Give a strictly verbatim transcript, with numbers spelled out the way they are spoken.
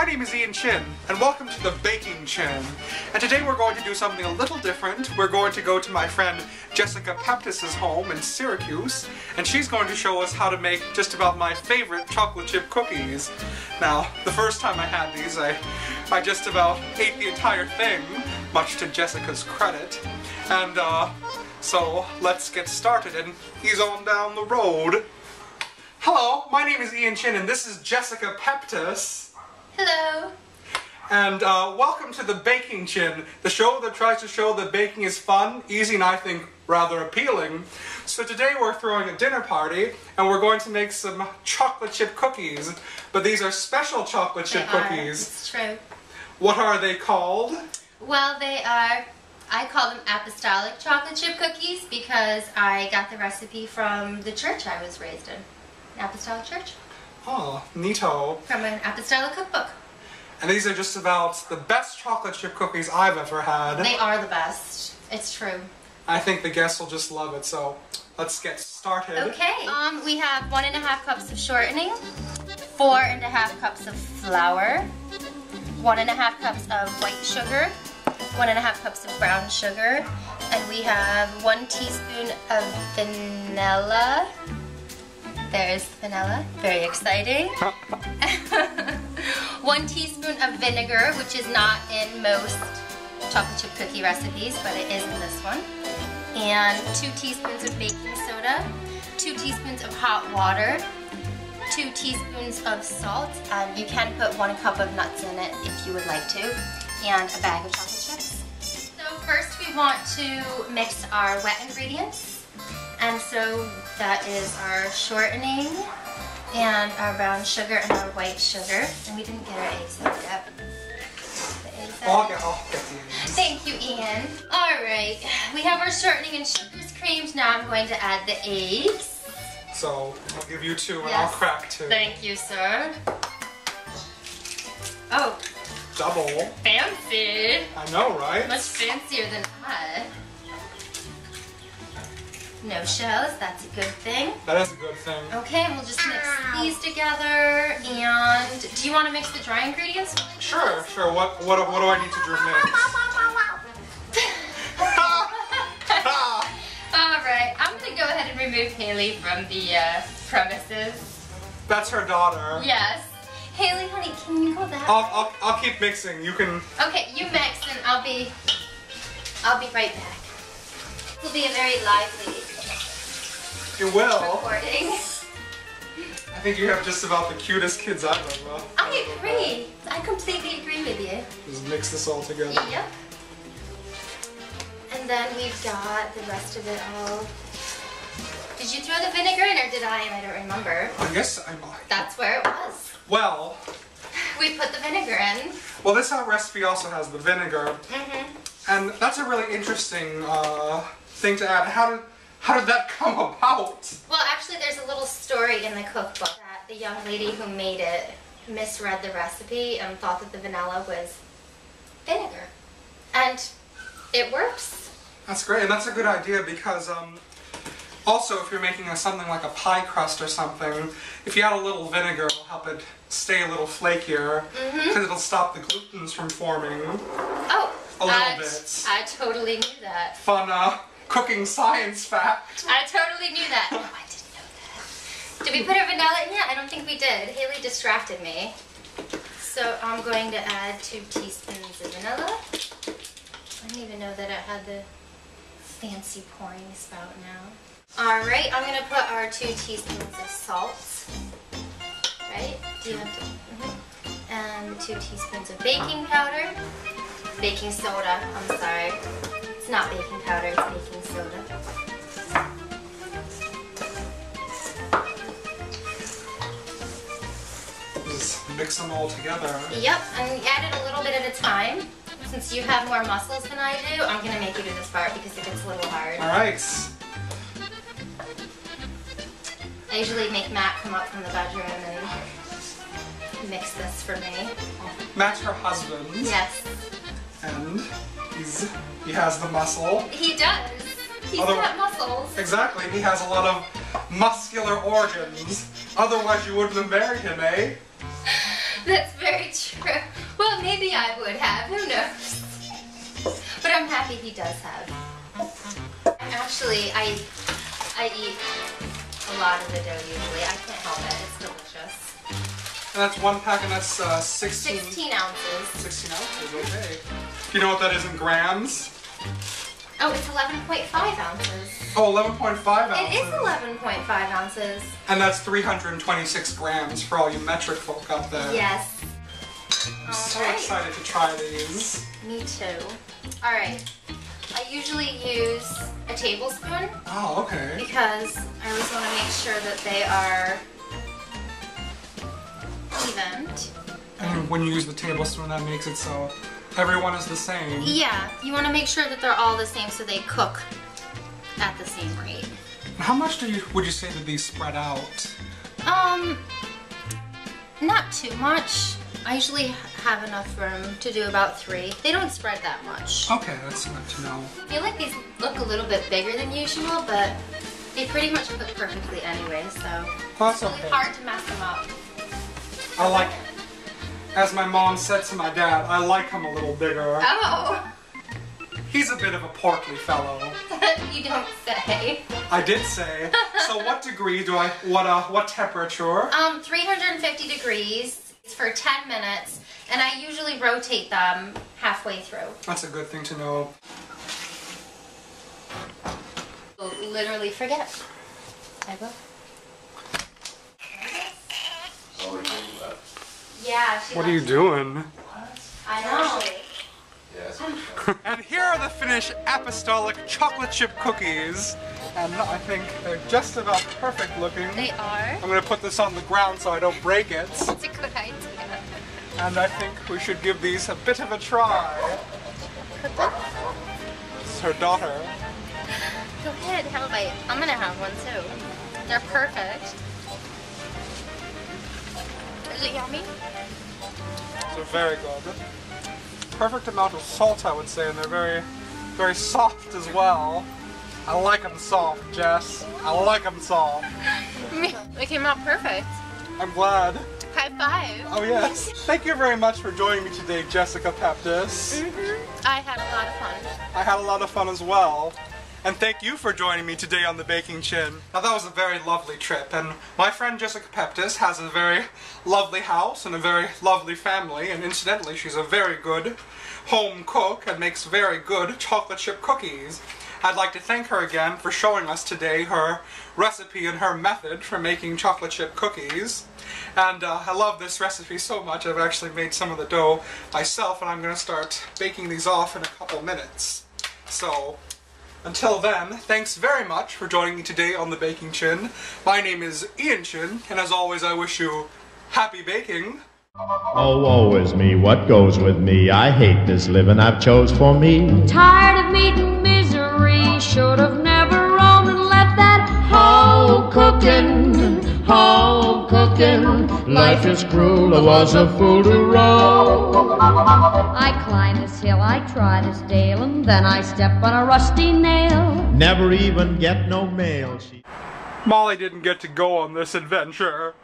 My name is Ian Chin, and welcome to The Baking Chin. And today we're going to do something a little different. We're going to go to my friend Jessica Peptis' home in Syracuse, and she's going to show us how to make just about my favorite chocolate chip cookies. Now, the first time I had these, I, I just about ate the entire thing, much to Jessica's credit. And, uh, so let's get started, and he's on down the road. Hello, my name is Ian Chin, and this is Jessica Peptis. Hello. And uh, welcome to The Baking Chin, the show that tries to show that baking is fun, easy, and I think rather appealing. So today we're throwing a dinner party, and we're going to make some chocolate chip cookies. But these are special chocolate chip they cookies. It's true. What are they called? Well, they are, I call them Apostolic chocolate chip cookies because I got the recipe from the church I was raised in, the Apostolic Church. Oh, neato. From an Apostolic cookbook. And these are just about the best chocolate chip cookies I've ever had. They are the best. It's true. I think the guests will just love it, so let's get started. Okay. Um, we have one and a half cups of shortening, four and a half cups of flour, one and a half cups of white sugar, one and a half cups of brown sugar, and we have one teaspoon of vanilla. There's vanilla, very exciting. One teaspoon of vinegar, which is not in most chocolate chip cookie recipes, but it is in this one. And two teaspoons of baking soda, two teaspoons of hot water, two teaspoons of salt. Um, you can put one cup of nuts in it if you would like to, and a bag of chocolate chips. So first we want to mix our wet ingredients. And so that is our shortening and our brown sugar and our white sugar. And we didn't get our eggs out yet. The eggs out. I'll get, I'll get the eggs. Thank you, Ian. All right, we have our shortening and sugars creamed. Now I'm going to add the eggs. So I'll give you two and yes. I'll crack two. Thank you, sir. Oh. Double. Fancy. I know, right? Much fancier than I. No shells, that's a good thing. That is a good thing. Okay, we'll just mix these together, and do you want to mix the dry ingredients? Sure, sure. What what what do I need to do mix? All right, I'm gonna go ahead and remove Haley from the uh, premises. That's her daughter. Yes. Haley, honey, can you go back? I'll I'll I'll keep mixing. You can. Okay, you mix, and I'll be I'll be right back. It will be a very lively. It will. Recording. I think you have just about the cutest kids I've ever. I agree. I completely agree with you. Just mix this all together. Yep. And then we've got the rest of it all. Did you throw the vinegar in, or did I? I don't remember. I guess I might. That's where it was. Well. We put the vinegar in. Well, this recipe also has the vinegar. Mm-hmm. And that's a really interesting uh, thing to add. How did how did that come about? Well, actually, there's a little story in the cookbook that the young lady who made it misread the recipe and thought that the vanilla was vinegar, and it works. That's great, and that's a good idea because um, also if you're making a, something like a pie crust or something, if you add a little vinegar, it'll help it stay a little flakier because mm-hmm. it'll stop the glutens from forming. Oh. A little I, bit. I totally knew that. Fun uh, cooking science fact. I totally knew that. No, I didn't know that. Did we put our vanilla in yet? I don't think we did. Haley distracted me. So I'm going to add two teaspoons of vanilla. I didn't even know that it had the fancy pouring spout now. All right, I'm going to put our two teaspoons of salt. Right? Do you have to? Mm-hmm. And two teaspoons of baking powder. Baking soda, I'm sorry. It's not baking powder, it's baking soda. Just mix them all together. Yep, and add it a little bit at a time. Since you have more muscles than I do, I'm gonna make you do this part because it gets a little hard. All right. I usually make Matt come up from the bedroom and mix this for me. Matt's her husband. Yes. And he's, he has the muscle. He does. He's Other, got muscles. Exactly. He has a lot of muscular organs. Otherwise you wouldn't have married him, eh? That's very true. Well, maybe I would have. Who knows? But I'm happy he does have. Actually, I I eat a lot of the dough usually. I can't help it. It's delicious. And that's one pack, and that's uh, sixteen ounces. sixteen ounces, okay. Do you know what that is in grams? Oh, it's eleven point five ounces. Oh, eleven point five ounces. It is eleven point five ounces. And that's three hundred twenty-six grams for all you metric folk out there. Yes. I'm so excited to try these. Me too. All right. I usually use a tablespoon. Oh, okay. Because I always want to make sure that they are evened. And when you use the tablespoon, that makes it so everyone is the same. Yeah, you want to make sure that they're all the same so they cook at the same rate. How much do you would you say that these spread out? Um, not too much. I usually have enough room to do about three. They don't spread that much. Okay, that's good to know. I feel like these look a little bit bigger than usual, but they pretty much cook perfectly anyway, so that's it's really okay. hard to mess them up. I like, as my mom said to my dad, I like him a little bigger. Oh! He's a bit of a portly fellow. You don't say. I did say. So what degree do I, what uh, what temperature? Um, three hundred fifty degrees. For ten minutes, and I usually rotate them halfway through. That's a good thing to know. I'll literally forget. I will. Yeah. She what are you doing? What? I know. Yes. And here are the finished apostolic chocolate chip cookies. And I think they're just about perfect looking. They are. I'm going to put this on the ground so I don't break it. That's a good idea. And I think we should give these a bit of a try. It's her daughter. Go ahead, have a bite. I'm going to have one too. They're perfect. Is it yummy? They're very good. Perfect amount of salt, I would say, and they're very, very soft as well. I like them soft, Jess. I like them soft. They came out perfect. I'm glad. High five. Oh, yes. Thank you very much for joining me today, Jessica Peptis. Mm-hmm. I had a lot of fun. I had a lot of fun as well. And thank you for joining me today on The Baking Chin. Now, that was a very lovely trip, and my friend Jessica Peptis has a very lovely house and a very lovely family, and incidentally, she's a very good home cook and makes very good chocolate chip cookies. I'd like to thank her again for showing us today her recipe and her method for making chocolate chip cookies. And uh, I love this recipe so much, I've actually made some of the dough myself, and I'm going to start baking these off in a couple minutes. So, until then, thanks very much for joining me today on The Baking Chin. My name is Ian Chin, and as always, I wish you happy baking. Oh, woe is me, what goes with me? I hate this living I've chose for me. Tired of meeting misery, should have never owned and left that home cooking, home cooking. Life is cruel, I was a fool to roam. I climb this hill, I try this dale, and then I step on a rusty nail. Never even get no mail. She... Molly didn't get to go on this adventure.